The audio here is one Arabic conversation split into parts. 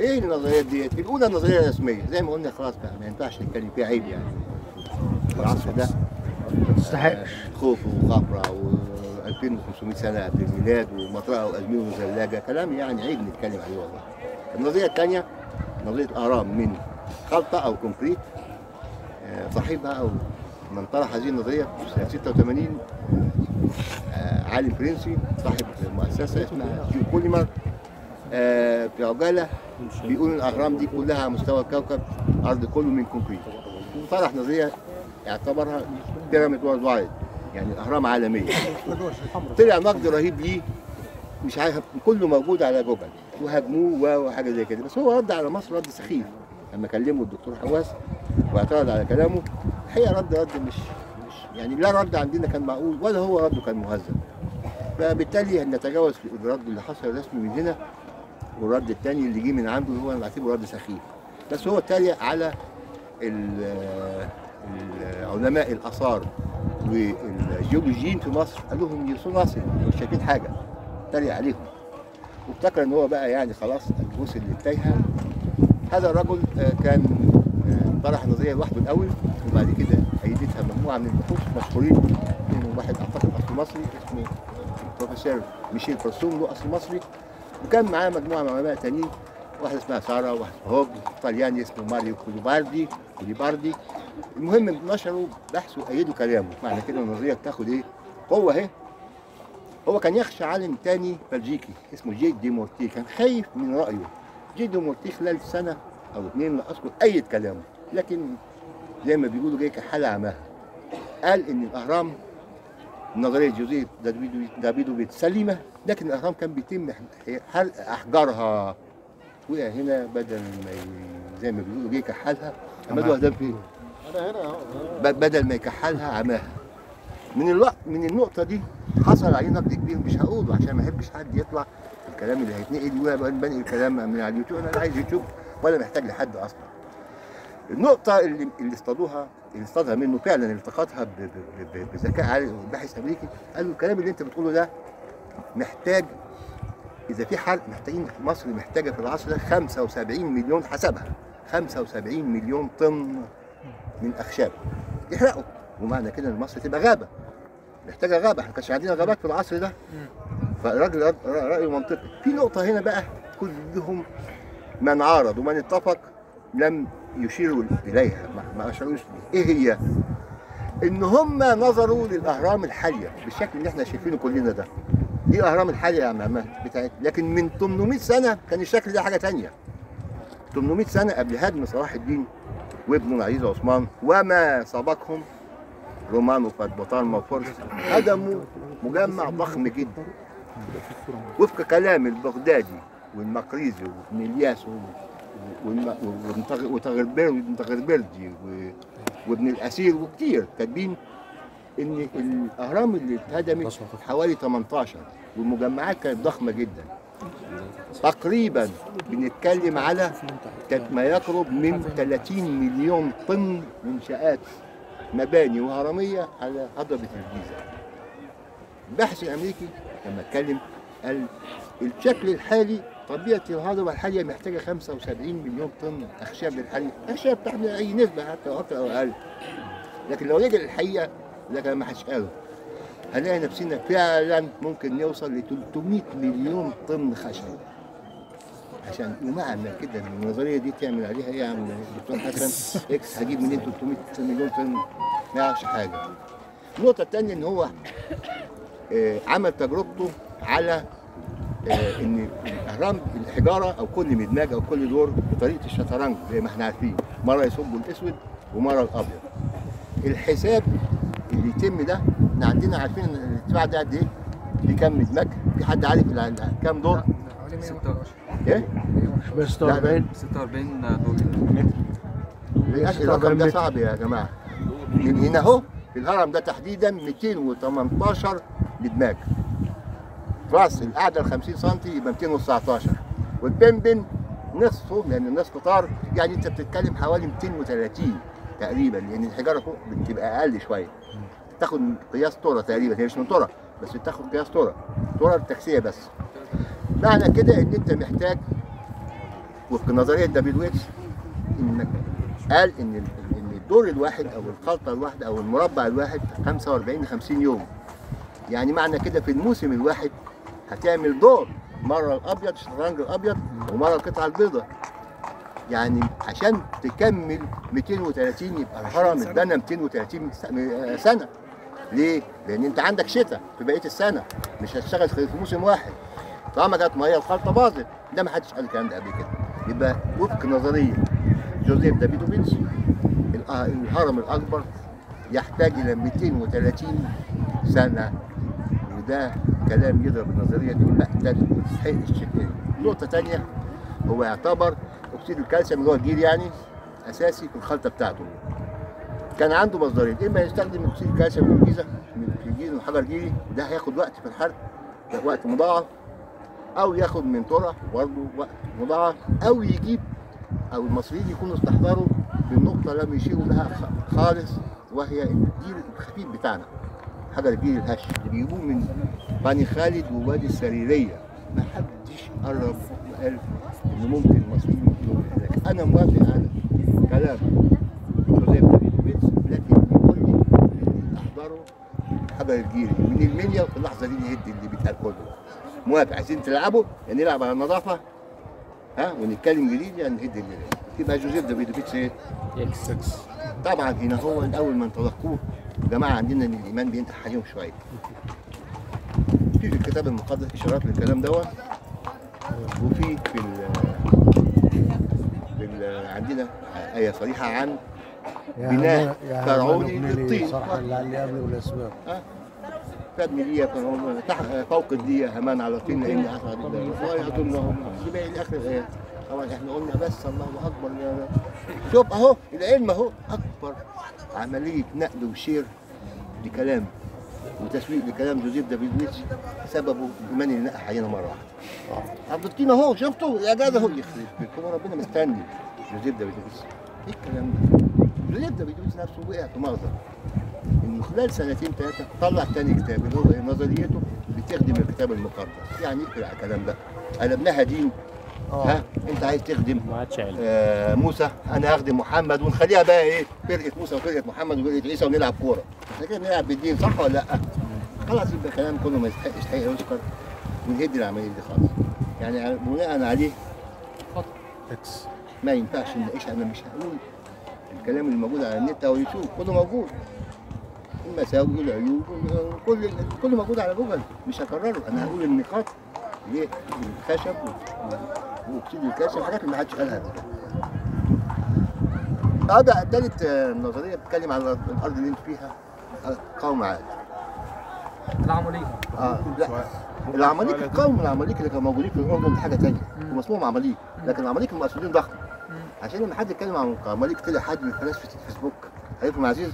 ايه النظريات ديت؟ الاولى نظريه رسميه زي ما قلنا خلاص بقى ما ينفعش نتكلم فيها، عيب يعني. العصر ده ما تستحقش خوف وخبره و2500 سنه قبل الميلاد ومطرقه وازمير وثلاجه، كلام يعني عيب نتكلم عليه والله. النظريه الثانيه نظريه اهرام من خلطه او كونكريت صاحبها او من طرح هذه النظريه في سنه 86 عالم فرنسي صاحب مؤسسه اسمها بوليمر في عجاله بيقولوا الاهرام دي كلها مستوى الكوكب الارض كله من كونكريت. طرح نظريه اعتبرها بيراميد وورلد وايد يعني الاهرام عالميه. طلع نقد رهيب ليه مش عارف كله موجود على جوجل وهاجموه وحاجه زي كده، بس هو رد على مصر رد سخيف لما كلمه الدكتور حواس واعترض على كلامه. الحقيقه رد مش يعني لا رد عندنا كان معقول ولا هو رده كان مهذب، فبالتالي نتجاوز الرد اللي حصل رسمي من هنا والرد الثاني اللي جه من عنده اللي هو انا بعتبره رد سخيف، بس هو اتريق على العلماء الاثار والجيولوجيين في مصر قال لهم يرسموا ناصر مش شايفين حاجه، اتريق عليهم وافتكر ان هو بقى يعني خلاص الجوس اللي تايهه. هذا الرجل كان طرح نظريه لوحده الاول وبعد كده ايدتها مجموعه من البحوث مشهورين منهم واحد اعتقد اصل مصري اسمه بروفيسور ميشيل برسوم له اصل مصري، وكان معاه مجموعه من علماء تانيين واحد اسمها سارة وواحد هوب طلياني اسمه ماريو كولي باردي. المهم نشروا بحث وايدوا كلامه، معنى كده النظريه بتاخد ايه؟ قوه اهي. هو كان يخشى عالم تاني بلجيكي اسمه جيد دي مورتي، كان خايف من رايه. جيد دي مورتي خلال سنه او اثنين لا اذكر ايد كلامه، لكن زي ما بيقولوا جاي كحاله عماها. قال ان الاهرام نظريه جوزيف دافيدوفيتس سليمه، لكن الاهرام كان بيتم حرق احجارها. وقع هنا بدل ما زي ما بيقولوا جه يكحلها، عماد وهدان فين؟ انا هنا اهو. بدل ما يكحلها عماها. من النقطه دي حصل عليه نقد كبير مش هقوله عشان ما احبش حد يطلع الكلام اللي هيتنقل وبنقل الكلام من على اليوتيوب، انا لا عايز يوتيوب ولا محتاج لحد اصلا. النقطه اللي اصطادها منه فعلا التقطها بذكاء عالي وباحث امريكي، قال له الكلام اللي انت بتقوله ده محتاج إذا في حرق محتاجين مصر محتاجة في العصر ده 75 مليون حسبها 75 مليون طن من أخشاب يحرقوا، ومعنى كده إن مصر تبقى غابة محتاجة غابة، إحنا ما كانش عندنا غابات في العصر ده. فالراجل رأيه منطقي. في نقطة هنا بقى كلهم من عارض ومن اتفق لم يشيروا إليها، ما أشاروش إيه هي؟ إن هم نظروا للأهرام الحالية بالشكل اللي إحنا شايفينه كلنا ده. دي الاهرام الحاليه يا معمر بتاعتنا، لكن من 800 سنه كان الشكل ده حاجه ثانيه. 800 سنه قبل هدم صلاح الدين وابنه العزيز عثمان وما سبقهم رومان وقسطنطين وفرس هدموا مجمع ضخم جدا. وفق كلام البغدادي والمقريزي وابن الياس وابن تغربردي وابن الاسير وكتير كاتبين ان الاهرام اللي اتهدمت حوالي 18 والمجمعات كانت ضخمه جدا. تقريبا بنتكلم على ما يقرب من 30 مليون طن منشآت مباني وهرميه على هضبه الجيزه. الباحث الامريكي لما اتكلم قال الشكل الحالي طبيعه الهضبه الحاليه محتاجه 75 مليون طن اخشاب للحريق، اخشاب تحمل اي نسبه حتى لو اكتر او اقل. لكن لو رجع الحقيقه لكن ما حدش قاله هنلاقي نفسنا فعلا ممكن نوصل ل 300 مليون طن خشب. عشان ومعنى كده ان النظريه دي تعمل عليها ايه يا عم دكتور حسن؟ اكس هجيب منين 300 مليون طن؟ ما يعرفش حاجه. النقطه الثانيه ان هو عمل تجربته على ان الاهرام الحجاره او كل مدماج او كل دور بطريقه الشطرنج زي ما احنا عارفين، مره يصبوا الاسود ومره الابيض. الحساب اللي يتم ده احنا عندنا عارفين الارتفاع ده قد ايه؟ في كام مدمج؟ في حد عارف كام دور؟ حوالي 116 ايه؟ 46 46 دور متر. الرقم ده صعب يا جماعه. من هنا اهو في الهرم ده تحديدا 218 مدماج. راس القاعده ال 50 سم يبقى 219 والبنبن نصفه لان الناس كتار، يعني انت بتتكلم حوالي 230 تقريبا لان الحجاره فوق بتبقى اقل شويه. تاخد قياس ترة تقريبا، هي مش من ترة بس بتاخد قياس ترة التكسيه بس. معنى كده ان انت محتاج وفق نظريه دافيدوفيتس ان قال ان الدور الواحد او الخلطه الواحده او المربع الواحد 45 ل 50 يوم. يعني معنى كده في الموسم الواحد هتعمل دور، مره الابيض الشطرنج الابيض ومره القطعه البيضاء. يعني عشان تكمل 230 يبقى الهرم اتبنى 230 سنه. ليه؟ لان انت عندك شتاء في بقيه السنه، مش هتشتغل في موسم واحد. طالما كانت ما هي الخلطه باظت، ده ما حدش قال الكلام ده قبل كده. يبقى وفق نظريه جوزيف دافيدوفيتس الهرم الاكبر يحتاج الى 230 سنه، وده كلام يضرب النظريه دي مقتل حق الشتاء. نقطه ثانيه، هو يعتبر اكسيد الكالسيوم اللي هو الجير يعني اساسي في الخلطه بتاعته. كان عنده مصدرين، اما يستخدم اكسيد الكالسيوم في الجيزه من حجر جيري، ده هياخد وقت في الحرق، وقت مضاعف، او ياخد من ترع برضه وقت مضاعف، او يجيب او المصريين يكونوا استحضروا بالنقطه لم يشيروا لها خالص، وهي الجير الخفيف بتاعنا، حجر الجير الهش اللي بيجيبوه من بني خالد ووادي السريريه. ما حدش قرب وقال ان ممكن المصريين يجيبوا هناك. انا موافق على كلام جوزيف دافيدوفيتس، لكن يقول لي احضروا حجر الجير من المنيا وفي اللحظه دي نهد اللي بيتقال كله. موافق، عايزين تلعبوا يعني نلعب على النظافه، ها، ونتكلم جديد يعني نهد الليله. تبقى جوزيف دافيدوفيتس ايه؟ طبعا هنا هو اول ما تلقوه جماعه عندنا ان الايمان بينتح عليهم شويه. في الكتاب المقدس اشارات للكلام دوت، وفي عندنا ايه صريحه عن بناء فرعوني للطين. صراحه اللي عليه قبل والاسباب. فابني ليا فوقد ليا همان على طين لاني اسعد الله يظنهم لباقي الاخر الايات. طبعا احنا قلنا بس الله اكبر يا رب. شوف اهو العلم اهو اكبر عمليه نقد وشير لكلام وتسويق لكلام جوزيف دافيدوفيتس سببه الايمان اللي نقح علينا مره واحده. عبد الطين اهو، شفتوا الاجازه اهو يخرب بيتكم ربنا مستني جوزيف دافيدوفيتس. ايه الكلام ده؟ جوزيف دافيدوفيتس نفسه وقع في مغزى انه خلال سنتين ثلاثه طلع ثاني كتاب اللي هو نظريته بتخدم الكتاب المقدس. يعني اقرا على الكلام ده، قلبناها دين. ها انت عايز تخدم موسى، انا هخدم محمد، ونخليها بقى ايه فرقه موسى وفرقه محمد وفرقه عيسى ونلعب كوره. احنا كده بنلعب بالدين، صح ولا لا؟ خلاص يبقى الكلام كله ما يستحقش حقيقه يذكر، ونهد العمليه دي خالص. يعني بناء عليه ما ينفعش نناقشها. انا مش هقول الكلام اللي موجود على النت او يوتيوب، كله موجود، المساوئ والعيوب كله موجود على جوجل، مش هكرره. انا هقول النقاط ليه الخشب واكسيد الكالسيوم، حاجات ما حدش قالها قبل كده. ده تالت نظريه بتتكلم على الارض اللي انت فيها قوم عاد. العماليق لا، العماليق القوم العماليق اللي كانوا موجودين في الاردن دي حاجه ثانيه، هم اسمهم عماليق، لكن العماليق المقصودين ضخم. عشان لما حد يتكلم عن العماليق طلع حد من فلاسفه الفيسبوك خليفه عزيز،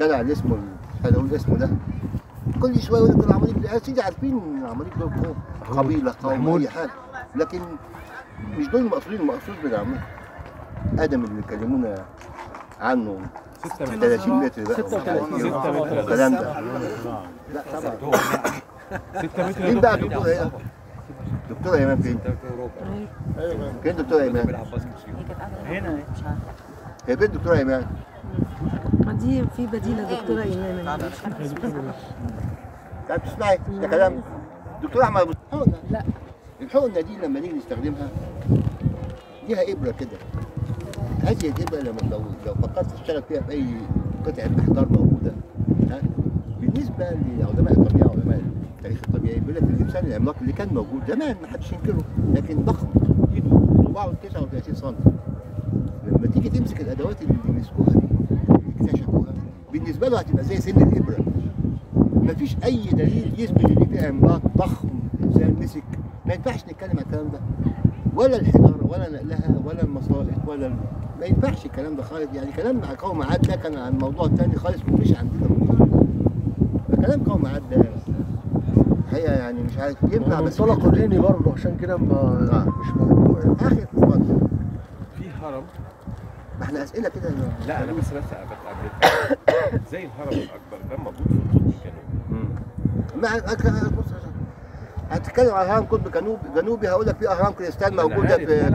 جدع اللي اسمه اللي هقول اسمه ده، كل شويه يقول لك العماليق دي. يا سيدي عارفين ان العماليق دول قبيله قوم اي حاجه، لكن مش دول المقصودين. المقصود بالعماليق ادم اللي كلمونا عنه 30 متر بقى 6 متر الكلام ده. لا طبعا 6 متر. مين بقى الدكتور ايه؟ دكتور ايمان فين؟ ايوه فين دكتور ايمان؟ هنا هي فين دكتور ايمان؟ ما دي في بديله دكتوره ايمان. طب تسمعي ده كلام دكتور احمد. الحقنه لا، الحقنه دي لما نيجي نستخدمها ليها ابره كده، هذه الابره لما لو فكرت تشتغل فيها باي قطعه احجار موجوده. بالنسبه لعلماء الطبيعه وعلماء التاريخ الطبيعي بيقول لك الانسان العملاق اللي كان موجود زمان ما حدش ينكره، لكن ضخم ايده طباعه 39 سم. لما تيجي تمسك الادوات اللي بيمسكوها اكتشفوها بالنسبه له هتبقى زي سن الابره، مفيش اي دليل يثبت ان في عملاق ضخم انسان مسك. ما ينفعش نتكلم على الكلام ده، ولا الحجاره ولا نقلها ولا المصائد ولا ما ينفعش الكلام ده خالص. يعني كلام عن قوم عاد ده كان عن موضوع ثاني خالص ومش عندنا موضوع. فكلام قوم عاد ده الحقيقه يعني مش عارف ينفع، بس منطلق ديني برضه عشان كده مش موضوع. اخر اتفضل في هرم. ما احنا اسئله كده. لا انا بس قابلت زي الهرم الاكبر ده موجود في القطب الجنوبي. بص هتتكلم على هرم قطب جنوبي هقول لك في اهرام كريستال موجوده في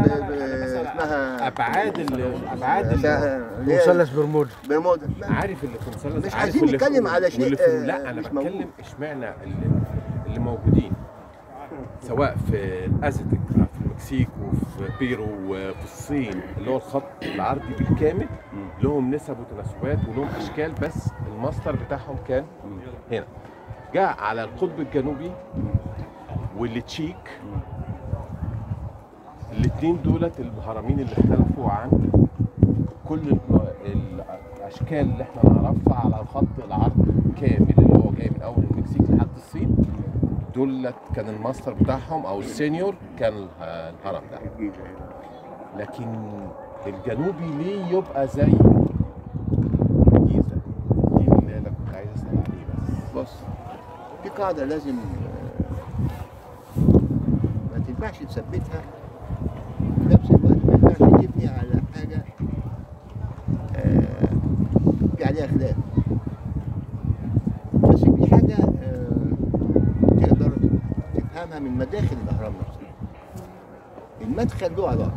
اسمها ابعاد مثلث برمودا. عارف اللي في مثلث، مش عايزين نتكلم على شيء. لا انا بتكلم اشمعنى اللي موجودين سواء في الازتك في المكسيك وفي بيرو وفي الصين، اللي هو الخط العرضي بالكامل، لهم نسب وتناسبات ولهم اشكال، بس الماستر بتاعهم كان هنا. جاء على القطب الجنوبي والتشيك، الاثنين دولت الهرمين اللي اختلفوا عن كل الاشكال اللي احنا نعرفها على الخط العرض كامل، اللي هو جاي من اول المكسيك لحد الصين. دولت كان الماستر بتاعهم او السينيور كان الهرم ده. لكن الجنوبي ليه يبقى زي الجيزه؟ دي اللي انا كنت عايز اسال عليه. بس في قاعده لازم ما تنفعش تثبتها في نفس الوقت، ما ينفعش تبني على حاجه في عليها خلاف. بس في حاجه تقدر تفهمها من مداخل الاهرام نفسها. المدخل له علاقه،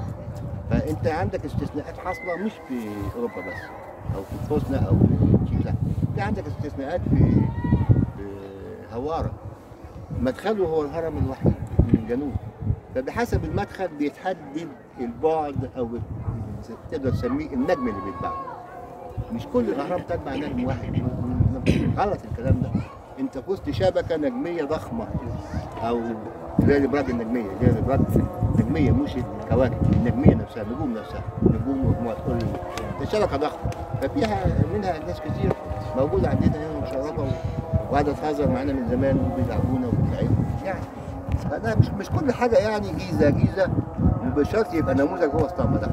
فانت عندك استثناءات حاصله مش في اوروبا بس او في البوسنه او في تشيلا، في عندك استثناءات في هواره. مدخله هو الهرم الوحيد من الجنوب، فبحسب المدخل بيتحدد البعد او تقدر تسميه النجم اللي بيتباع. مش كل الاهرام تتبع نجم واحد، غلط الكلام ده. انت وسط شبكه نجميه ضخمه، او زي الابراج النجميه، زي الابراج النجميه مش الكواكب، النجميه نفسها، النجوم نفسها، نجوم ومجموعات. كل الشبكه ضخمه، ففيها منها ناس كتير موجوده عندنا هنا مشرفه وقاعده تهزر معانا من زمان وبيلعبونا وبيلعبونا يعني. فأنا مش كل حاجة يعني جيزة جيزة وبشرط يبقى نموذج هو اسطمبة.